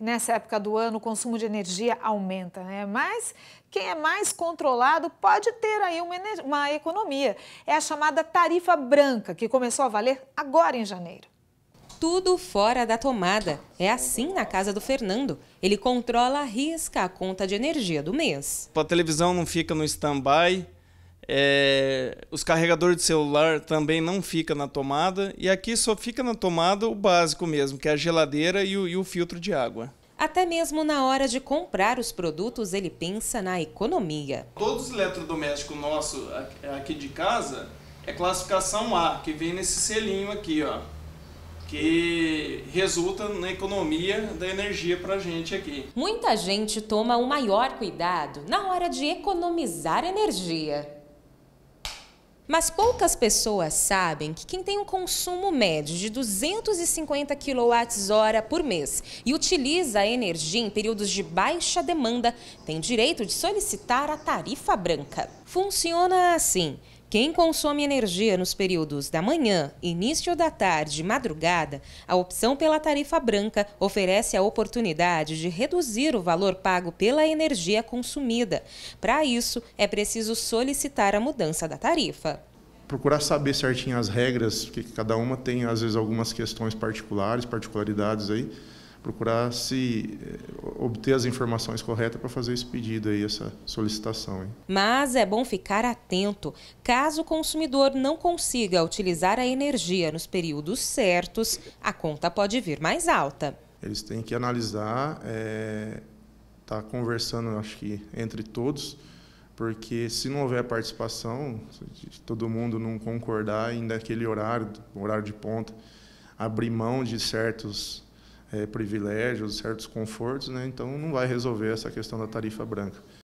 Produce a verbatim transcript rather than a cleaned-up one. Nessa época do ano, o consumo de energia aumenta, né? Mas quem é mais controlado pode ter aí uma, uma economia. É a chamada tarifa branca, que começou a valer agora em janeiro. Tudo fora da tomada. É assim na casa do Fernando. Ele controla a risca a conta de energia do mês. A televisão não fica no stand-by, é... os carregadores de celular também não ficam na tomada. E aqui só fica na tomada o básico mesmo, que é a geladeira e o, e o filtro de água. Até mesmo na hora de comprar os produtos, ele pensa na economia. Todos os eletrodomésticos nossos aqui de casa é classificação A, que vem nesse selinho aqui, ó. Que resulta na economia da energia para a gente aqui. Muita gente toma um maior cuidado na hora de economizar energia. Mas poucas pessoas sabem que quem tem um consumo médio de duzentos e cinquenta quilowatts hora por mês e utiliza a energia em períodos de baixa demanda, tem direito de solicitar a tarifa branca. Funciona assim. Quem consome energia nos períodos da manhã, início da tarde e madrugada, a opção pela tarifa branca oferece a oportunidade de reduzir o valor pago pela energia consumida. Para isso, é preciso solicitar a mudança da tarifa. Procurar saber certinho as regras, porque cada uma tem, às vezes, algumas questões particulares, particularidades aí. Procurar se obter as informações corretas para fazer esse pedido aí, essa solicitação. Hein? Mas é bom ficar atento. Caso o consumidor não consiga utilizar a energia nos períodos certos, a conta pode vir mais alta. Eles têm que analisar, é, tá conversando, acho que entre todos, porque se não houver participação, se todo mundo não concordar ainda aquele horário, horário de ponta, abrir mão de certos É, privilégios, certos confortos, né? Então não vai resolver essa questão da tarifa branca.